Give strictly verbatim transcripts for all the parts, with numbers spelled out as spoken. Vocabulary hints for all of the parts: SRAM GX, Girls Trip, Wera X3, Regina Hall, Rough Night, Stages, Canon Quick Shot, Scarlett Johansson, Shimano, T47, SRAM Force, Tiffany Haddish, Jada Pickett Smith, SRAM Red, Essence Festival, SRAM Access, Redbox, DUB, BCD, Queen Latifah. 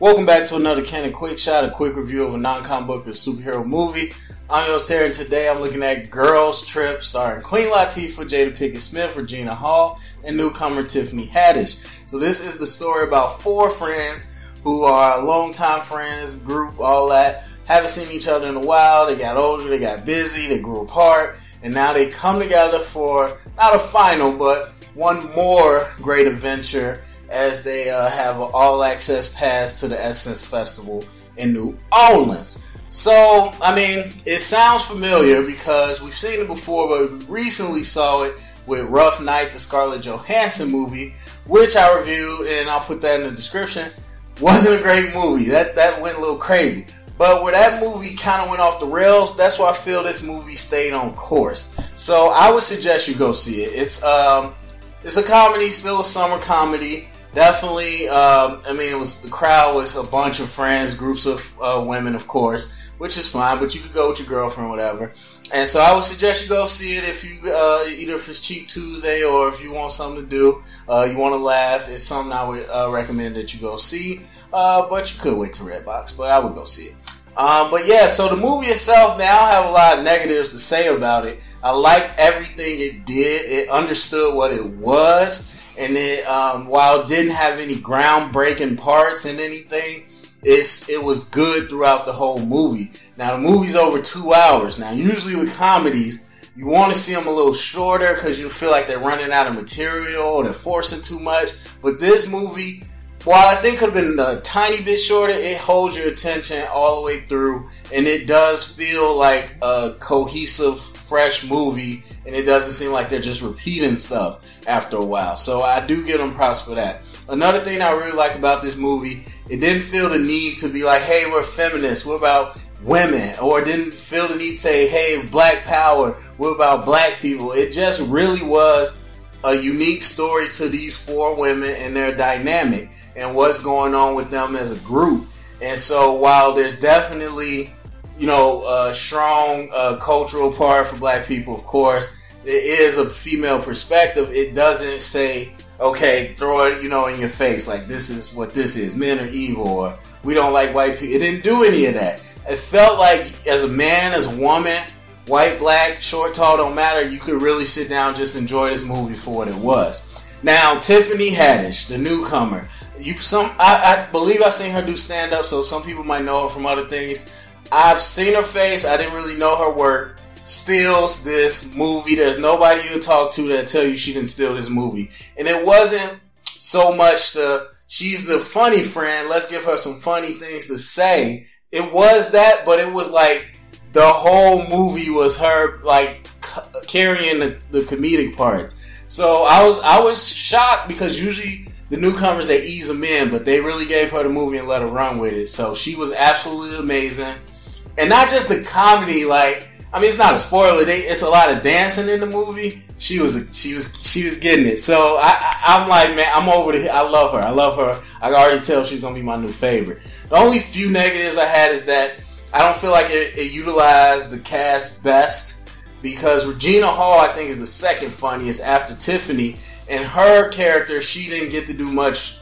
Welcome back to another Canon Quick Shot, a quick review of a non-comic book or superhero movie. I'm your host Terry, and today I'm looking at Girls Trip, starring Queen Latifah, Jada Pickett Smith, Regina Hall, and newcomer Tiffany Haddish. So this is the story about four friends who are longtime friends, group, all that. Haven't seen each other in a while. They got older, they got busy, they grew apart, and now they come together for, not a final, but one more great adventure as they uh, have an all-access pass to the Essence Festival in New Orleans. So, I mean, it sounds familiar because we've seen it before, but we recently saw it with Rough Night, the Scarlett Johansson movie, which I reviewed, and I'll put that in the description. Wasn't a great movie. That, that went a little crazy. But where that movie kind of went off the rails, that's why I feel this movie stayed on course. So, I would suggest you go see it. It's, um, it's a comedy, still a summer comedy. Definitely, um, I mean, it was the crowd was a bunch of friends, groups of uh, women, of course, which is fine. But you could go with your girlfriend, whatever. And so, I would suggest you go see it if you uh, either if it's Cheap Tuesday or if you want something to do, uh, you want to laugh. It's something I would uh, recommend that you go see. Uh, but you could wait to Redbox, but I would go see it. Um, but yeah, so the movie itself, man, I don't have a lot of negatives to say about it. I like everything it did. It understood what it was. And it, um, while it didn't have any groundbreaking parts and anything, it's, it was good throughout the whole movie. Now, the movie's over two hours. Now, usually with comedies, you want to see them a little shorter because you feel like they're running out of material or they're forcing too much. But this movie, while I think could have been a tiny bit shorter, it holds your attention all the way through. And it does feel like a cohesive, fresh movie. And it doesn't seem like they're just repeating stuff after a while. So I do give them props for that. Another thing I really like about this movie, it didn't feel the need to be like, hey, we're feminists, we're about women, or it didn't feel the need to say, hey, black power, we're about black people. It just really was a unique story to these four women and their dynamic and what's going on with them as a group. And so while there's definitely, you know, a strong uh, cultural part for black people, of course, it is a female perspective. It doesn't say, okay, throw it, you know, in your face, like this is what this is. Men are evil, or we don't like white people. It didn't do any of that. It felt like as a man, as a woman, white, black, short, tall, don't matter. You could really sit down and just enjoy this movie for what it was. Now, Tiffany Haddish, the newcomer. You some I, I believe I've seen her do stand-up, so some people might know her from other things. I've seen her face. I didn't really know her work. Steals this movie. There's nobody you talk to that tell you she didn't steal this movie. And it wasn't so much the, she's the funny friend, let's give her some funny things to say. It was that, but it was like the whole movie was her like carrying the, the comedic parts. So I was, I was shocked because usually the newcomers, they ease them in, but they really gave her the movie and let her run with it. So she was absolutely amazing. And not just the comedy, like, I mean, it's not a spoiler. They, it's a lot of dancing in the movie. She was, she was, she was getting it. So I, I, I'm like, man, I'm over the. I love her. I love her. I can already tell she's gonna be my new favorite. The only few negatives I had is that I don't feel like it, it utilized the cast best because Regina Hall, I think, is the second funniest after Tiffany, and her character, she didn't get to do much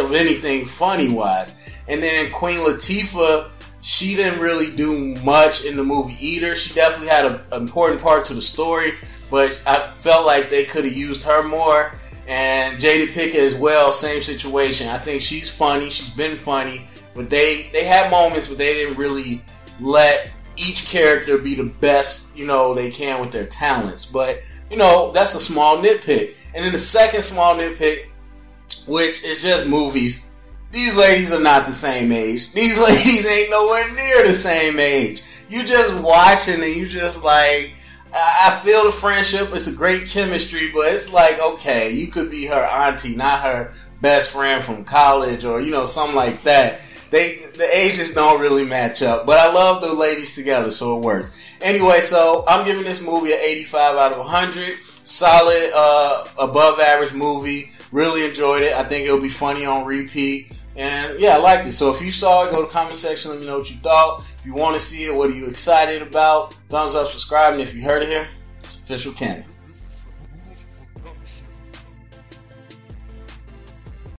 of anything funny wise. And then Queen Latifah, she didn't really do much in the movie either. She definitely had a, an important part to the story, but I felt like they could have used her more. And Jada Pickett as well, same situation. I think she's funny. She's been funny. But they, they had moments, but they didn't really let each character be the best, you know, they can with their talents. But, you know, that's a small nitpick. And then the second small nitpick, which is just movies. These ladies are not the same age. These ladies ain't nowhere near the same age. You just watching and you just like, I feel the friendship. It's a great chemistry, but it's like, okay, you could be her auntie, not her best friend from college or, you know, something like that. They, the ages don't really match up, but I love the ladies together, so it works. Anyway, so I'm giving this movie an eighty-five out of one hundred. Solid, uh, above average movie. Really enjoyed it. I think it'll be funny on repeat. And yeah, I liked it. So if you saw it, go to the comment section. Let me know what you thought. If you want to see it, what are you excited about? Thumbs up, subscribe. And if you heard it here, it's official canon.